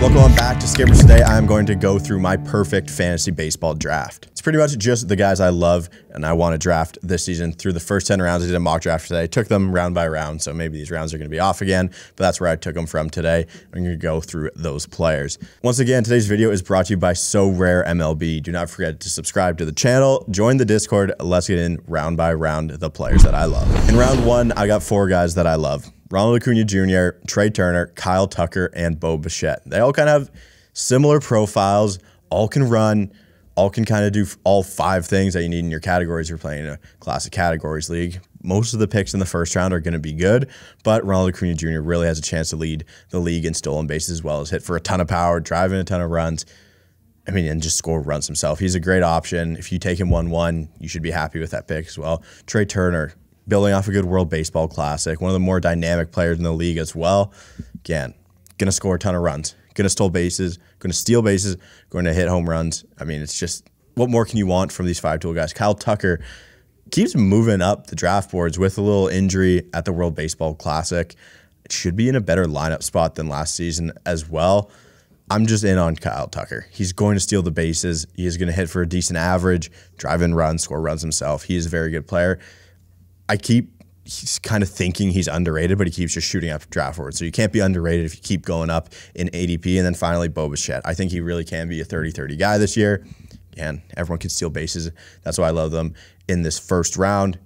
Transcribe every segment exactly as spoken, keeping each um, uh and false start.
Welcome back to Skippers. Today I'm going to go through my perfect fantasy baseball draft. It's pretty much just the guys I love and I want to draft this season through the first ten rounds. I did a mock draft today. I took them round by round, so maybe these rounds are going to be off again, but that's where I took them from today. I'm going to go through those players. Once again, today's video is brought to you by Sorare M L B. Do not forget to subscribe to the channel, join the Discord. Let's get in round by round the players that I love. In round one, I got four guys that I love. Ronald Acuña Junior, Trey Turner, Kyle Tucker, and Bo Bichette. They all kind of have similar profiles, all can run, all can kind of do all five things that you need in your categories. You're playing in a classic categories league. Most of the picks in the first round are going to be good, but Ronald Acuña Junior really has a chance to lead the league in stolen bases as well as hit for a ton of power, drive in a ton of runs. I mean, and just score runs himself. He's a great option. If you take him one one, you should be happy with that pick as well. Trey Turner, building off a good World Baseball Classic, one of the more dynamic players in the league as well. Again, going to score a ton of runs, going to steal bases, going to steal bases, going to hit home runs. I mean, it's just, what more can you want from these five tool guys? Kyle Tucker keeps moving up the draft boards with a little injury at the World Baseball Classic. It should be in a better lineup spot than last season as well. I'm just in on Kyle Tucker. He's going to steal the bases. He is going to hit for a decent average, drive in runs, score runs himself. He is a very good player. I keep he's kind of thinking he's underrated, but he keeps just shooting up draft boards. So you can't be underrated if you keep going up in A D P. And then finally, Bo Bichette. I think he really can be a thirty thirty guy this year. Again, everyone can steal bases. That's why I love them in this first round.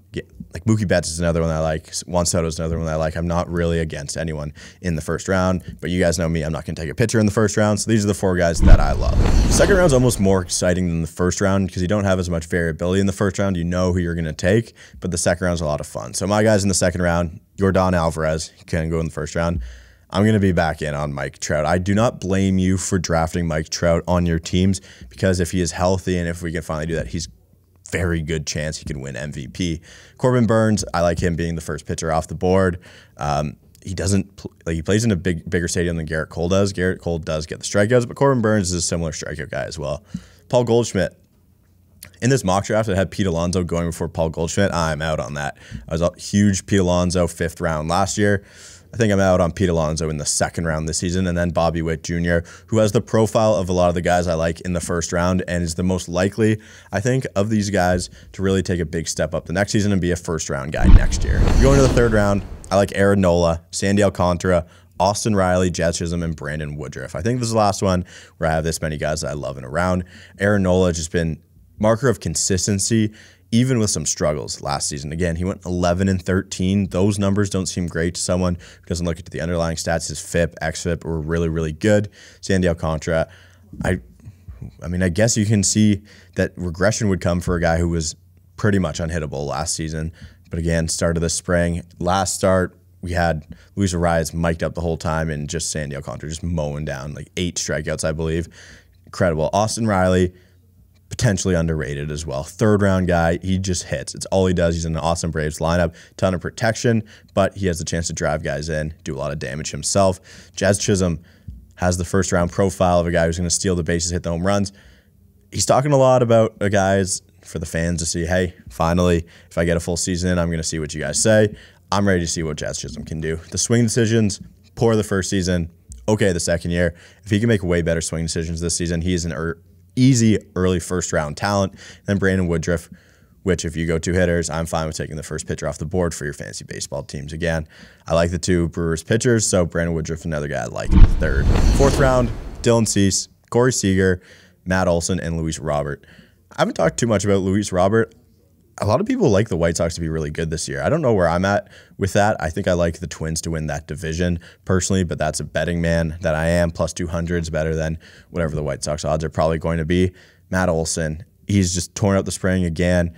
Like Mookie Betts is another one I like. Juan Soto is another one I like. I'm not really against anyone in the first round, but you guys know me. I'm not going to take a pitcher in the first round. So these are the four guys that I love. The second round is almost more exciting than the first round because you don't have as much variability in the first round. You know who you're going to take, but the second round is a lot of fun. So my guys in the second round, Yordan Alvarez can go in the first round. I'm going to be back in on Mike Trout. I do not blame you for drafting Mike Trout on your teams because if he is healthy and if we can finally do that, he's very good chance he can win M V P. Corbin Burns, I like him being the first pitcher off the board. Um, he doesn't pl like he plays in a big bigger stadium than Garrett Cole does. Garrett Cole does get the strikeouts, but Corbin Burns is a similar strikeout guy as well. Paul Goldschmidt. In this mock draft, I had Pete Alonso going before Paul Goldschmidt. I'm out on that. I was a huge Pete Alonso fifth round last year. I think I'm out on Pete Alonso in the second round this season. And then Bobby Witt Junior, who has the profile of a lot of the guys I like in the first round and is the most likely, I think, of these guys to really take a big step up the next season and be a first round guy next year. Going to the third round, I like Aaron Nola, Sandy Alcantara, Austin Riley, Jazz Chisholm, and Brandon Woodruff. I think this is the last one where I have this many guys that I love in a round. Aaron Nola has just been marker of consistency, even with some struggles last season. Again, he went eleven and thirteen. Those numbers don't seem great to someone who doesn't look at the underlying stats. His F I P, X F I P were really, really good. Sandy Alcantara, I, I mean, I guess you can see that regression would come for a guy who was pretty much unhittable last season. But again, start of the spring, last start, we had Luis Robert mic'd up the whole time and just Sandy Alcantara just mowing down like eight strikeouts, I believe. Incredible. Austin Riley, potentially underrated as well. Third round guy, he just hits. It's all he does. He's in an awesome Braves lineup, ton of protection, but he has the chance to drive guys in, do a lot of damage himself. Jazz Chisholm has the first round profile of a guy who's going to steal the bases, hit the home runs. He's talking a lot about a guys for the fans to see, hey, finally, if I get a full season in, I'm going to see what you guys say. I'm ready to see what Jazz Chisholm can do. The swing decisions, poor the first season, okay the second year. If he can make way better swing decisions this season, he is an er easy early first round talent. Then Brandon Woodruff, which if you go two hitters, I'm fine with taking the first pitcher off the board for your fantasy baseball teams. Again, I like the two Brewers pitchers, so Brandon Woodruff, another guy I like in the third. Fourth round, Dylan Cease, Corey Seager, Matt Olson, and Luis Robert. I haven't talked too much about Luis Robert. A lot of people like the White Sox to be really good this year. I don't know where I'm at with that. I think I like the Twins to win that division personally, but that's a betting man that I am. plus two hundred is better than whatever the White Sox odds are probably going to be. Matt Olson, he's just torn up the spring again.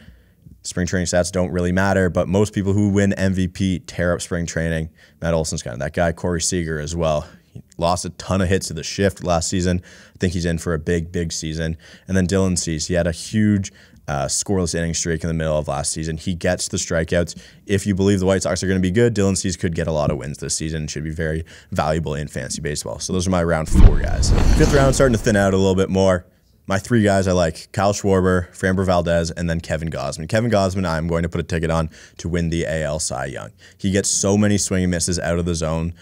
Spring training stats don't really matter, but most people who win M V P tear up spring training. Matt Olson's kind of that guy. Corey Seager as well. He lost a ton of hits to the shift last season. I think he's in for a big, big season. And then Dylan Cease, he had a huge Uh, scoreless inning streak in the middle of last season. He gets the strikeouts. If you believe the White Sox are going to be good, Dylan Cease could get a lot of wins this season and should be very valuable in fantasy baseball. So those are my round four guys. Fifth round, starting to thin out a little bit more. My three guys I like, Kyle Schwarber, Framber Valdez, and then Kevin Gausman. Kevin Gausman, I'm going to put a ticket on to win the A L Cy Young. He gets so many swing and misses out of the zone.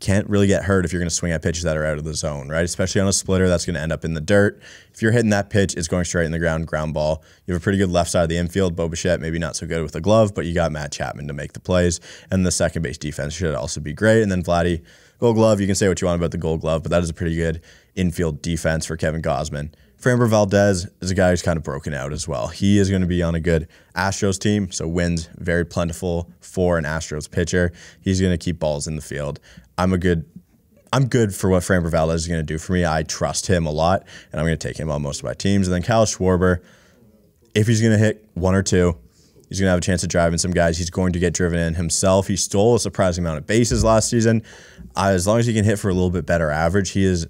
can't really get hurt if you're going to swing at pitches that are out of the zone, right? Especially on a splitter, that's going to end up in the dirt. If you're hitting that pitch, it's going straight in the ground, ground ball. You have a pretty good left side of the infield. Bo Bichette, maybe not so good with a glove, but you got Matt Chapman to make the plays. And the second base defense should also be great. And then Vladdy, Gold Glove, you can say what you want about the Gold Glove, but that is a pretty good infield defense for Kevin Gausman. Framber Valdez is a guy who's kind of broken out as well. He is going to be on a good Astros team, so wins very plentiful for an Astros pitcher. He's going to keep balls in the field. I'm a good, I'm good for what Framber Valdez is going to do for me. I trust him a lot, and I'm going to take him on most of my teams. And then Kyle Schwarber, if he's going to hit one or two, he's going to have a chance of driving some guys. He's going to get driven in himself. He stole a surprising amount of bases last season. Uh, as long as he can hit for a little bit better average, he is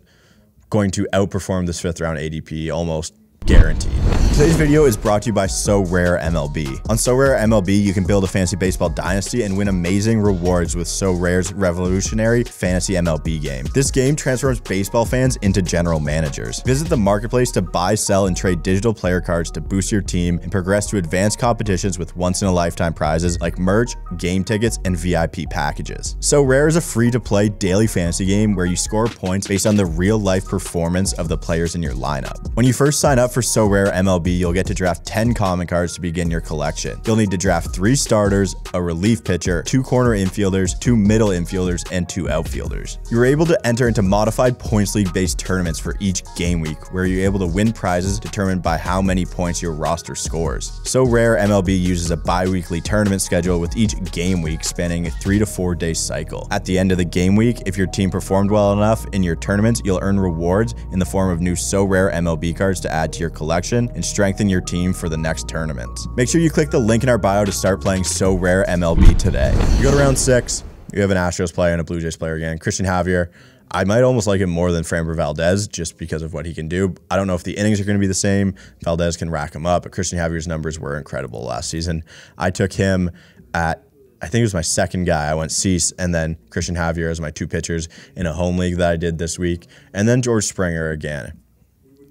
going to outperform this fifth round A D P almost guaranteed. Today's video is brought to you by Sorare M L B. On Sorare M L B, you can build a fantasy baseball dynasty and win amazing rewards with Sorare's revolutionary fantasy M L B game. This game transforms baseball fans into general managers. Visit the marketplace to buy, sell, and trade digital player cards to boost your team and progress to advanced competitions with once-in-a-lifetime prizes like merch, game tickets, and V I P packages. Sorare is a free-to-play daily fantasy game where you score points based on the real-life performance of the players in your lineup. When you first sign up for Sorare M L B, you'll get to draft ten common cards to begin your collection. You'll need to draft three starters, a relief pitcher, two corner infielders, two middle infielders, and two outfielders. You're able to enter into modified points league-based tournaments for each game week, where you're able to win prizes determined by how many points your roster scores. Sorare M L B uses a bi-weekly tournament schedule with each game week spanning a three to four day cycle. At the end of the game week, if your team performed well enough in your tournaments, you'll earn rewards in the form of new Sorare M L B cards to add to your collection and strengthen your team for the next tournament. Make sure you click the link in our bio to start playing Sorare M L B today. You go to round six, you have an Astros player and a Blue Jays player again. Christian Javier, I might almost like him more than Framber Valdez just because of what he can do. I don't know if the innings are going to be the same. Valdez can rack him up, but Christian Javier's numbers were incredible last season. I took him at, I think it was my second guy. I went Cease and then Christian Javier as my two pitchers in a home league that I did this week. And then George Springer again.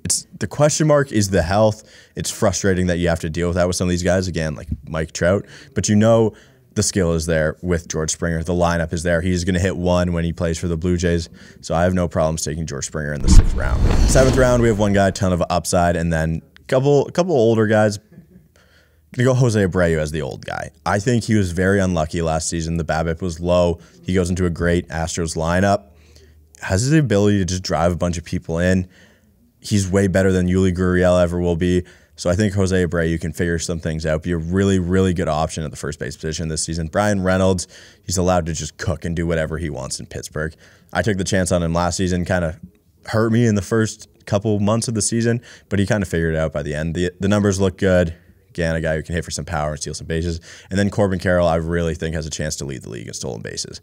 It's the question mark is the health. It's frustrating that you have to deal with that with some of these guys, again, like Mike Trout. But you know the skill is there with George Springer. The lineup is there. He's going to hit one when he plays for the Blue Jays. So I have no problems taking George Springer in the sixth round. Seventh round, we have one guy, a ton of upside, and then a couple, a couple older guys. Gonna go Jose Abreu as the old guy. I think he was very unlucky last season. The BABIP was low. He goes into a great Astros lineup. Has the ability to just drive a bunch of people in. He's way better than Yuli Gurriel ever will be. So I think Jose Abreu can figure some things out. Be a really, really good option at the first base position this season. Brian Reynolds, he's allowed to just cook and do whatever he wants in Pittsburgh. I took the chance on him last season, kind of hurt me in the first couple months of the season, but he kind of figured it out by the end. The, the numbers look good. Again, a guy who can hit for some power and steal some bases. And then Corbin Carroll, I really think has a chance to lead the league in stolen bases.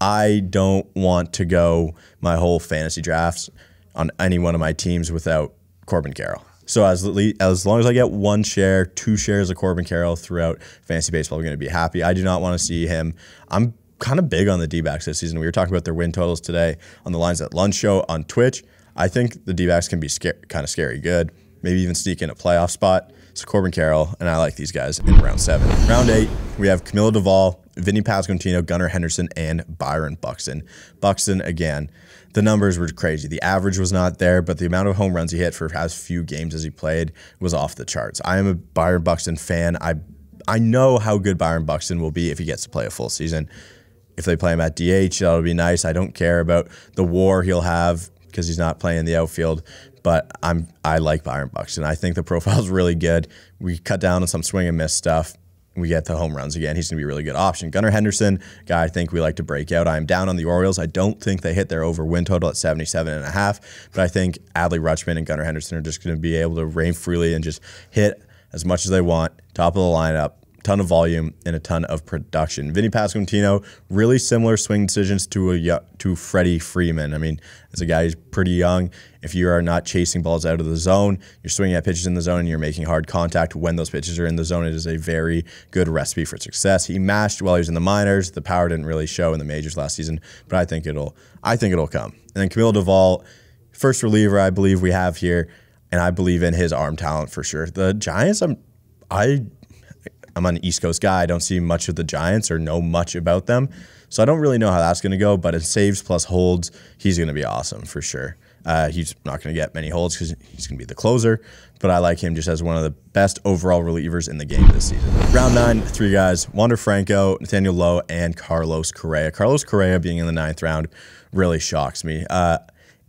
I don't want to go my whole fantasy drafts on any one of my teams without Corbin Carroll. So as as long as I get one share, two shares of Corbin Carroll throughout fantasy baseball, I'm going to be happy. I do not want to see him. I'm kind of big on the D-backs this season. We were talking about their win totals today on the Lines at Lunch show on Twitch. I think the D-backs can be scary, kind of scary good, maybe even sneak in a playoff spot. So Corbin Carroll, and I like these guys in round seven. Round eight, we have Camilo Deval, Vinny Pasquantino, Gunnar Henderson, and Byron Buxton. Buxton, again, the numbers were crazy. The average was not there, but the amount of home runs he hit for as few games as he played was off the charts. I am a Byron Buxton fan. I I know how good Byron Buxton will be if he gets to play a full season. If they play him at D H, that'll be nice. I don't care about the war he'll have because he's not playing the outfield. But I'm I like Byron Buxton. I think the profile's really good. We cut down on some swing and miss stuff. We get the home runs again. He's going to be a really good option. Gunnar Henderson, guy I think we like to break out. I'm down on the Orioles. I don't think they hit their over win total at seventy-seven and a half, but I think Adley Rutschman and Gunnar Henderson are just going to be able to reign freely and just hit as much as they want. Top of the lineup, ton of volume and a ton of production. Vinny Pasquantino, really similar swing decisions to a to Freddie Freeman. I mean, as a guy who's pretty young, if you are not chasing balls out of the zone, you're swinging at pitches in the zone and you're making hard contact when those pitches are in the zone. It is a very good recipe for success. He mashed while he was in the minors. The power didn't really show in the majors last season, but I think it'll I think it'll come. And then Camilo Deval, first reliever I believe we have here, and I believe in his arm talent for sure. The Giants, I'm I I'm an East Coast guy. I don't see much of the Giants or know much about them. So I don't really know how that's going to go, but in saves plus holds, he's going to be awesome for sure. Uh, he's not going to get many holds because he's going to be the closer, but I like him just as one of the best overall relievers in the game this season. Round nine, three guys, Wander Franco, Nathaniel Lowe, and Carlos Correa. Carlos Correa being in the ninth round really shocks me. Uh,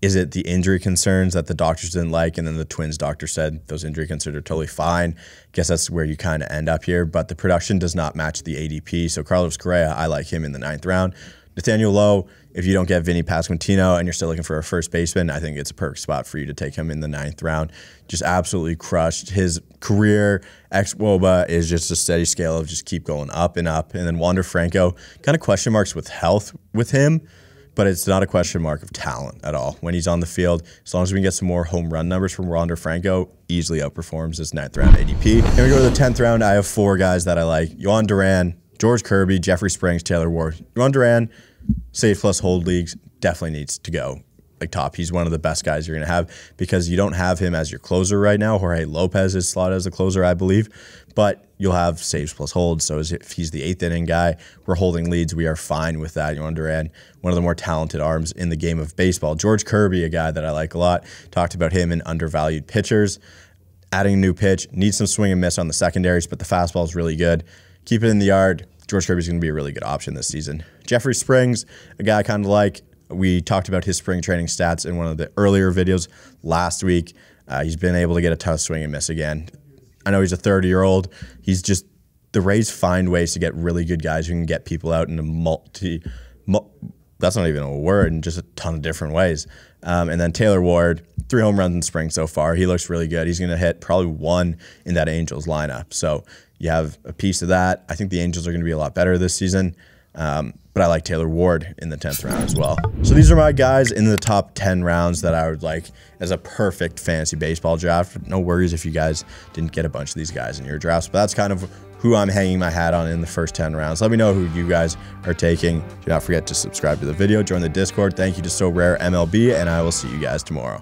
is it the injury concerns that the doctors didn't like, and then the Twins doctor said those injury concerns are totally fine? Guess that's where you kind of end up here, but the production does not match the A D P, so Carlos Correa, I like him in the ninth round. Nathaniel Lowe, if you don't get Vinny Pasquantino and you're still looking for a first baseman, I think it's a perfect spot for you to take him in the ninth round. Just absolutely crushed. His career ex-W O B A is just a steady scale of just keep going up and up. And then Wander Franco, kind of question marks with health with him, but it's not a question mark of talent at all. When he's on the field, as long as we can get some more home run numbers from Wander Franco, easily outperforms his ninth round A D P. Here we go to the tenth round. I have four guys that I like. Yohan Duran, George Kirby, Jeffrey Springs, Taylor Ward. Yohan Duran, save plus hold leagues, definitely needs to go like top. He's one of the best guys you're going to have because you don't have him as your closer right now. Jorge Lopez is slotted as a closer, I believe, but you'll have saves plus holds. So if he's the eighth inning guy, we're holding leads. We are fine with that. Yohan Duran, one of the more talented arms in the game of baseball. George Kirby, a guy that I like a lot. Talked about him in undervalued pitchers. Adding a new pitch, needs some swing and miss on the secondaries, but the fastball is really good. Keep it in the yard. George Kirby's going to be a really good option this season. Jeffrey Springs, a guy I kind of like. We talked about his spring training stats in one of the earlier videos last week. Uh, he's been able to get a tough swing and miss again. I know he's a thirty-year-old. He's just, the Rays find ways to get really good guys who can get people out in a multi, mul that's not even a word, in just a ton of different ways. Um, and then Taylor Ward, three home runs in spring so far. He looks really good. He's going to hit probably one in that Angels lineup. So you have a piece of that. I think the Angels are going to be a lot better this season. Um, but I like Taylor Ward in the tenth round as well. So these are my guys in the top ten rounds that I would like as a perfect fantasy baseball draft. No worries if you guys didn't get a bunch of these guys in your drafts, but that's kind of who I'm hanging my hat on in the first ten rounds. Let me know who you guys are taking. Do not forget to subscribe to the video, join the Discord. Thank you to Sorare M L B, and I will see you guys tomorrow.